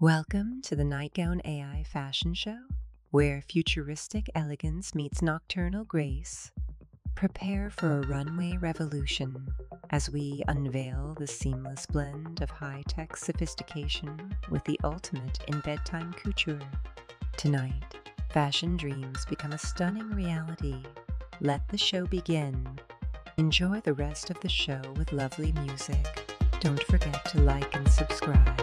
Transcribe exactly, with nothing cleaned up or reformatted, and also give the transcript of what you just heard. Welcome to the Nightgown A I Fashion Show, where futuristic elegance meets nocturnal grace. Prepare for a runway revolution as we unveil the seamless blend of high-tech sophistication with the ultimate in bedtime couture. Tonight, fashion dreams become a stunning reality. Let the show begin. Enjoy the rest of the show with lovely music. Don't forget to like and subscribe.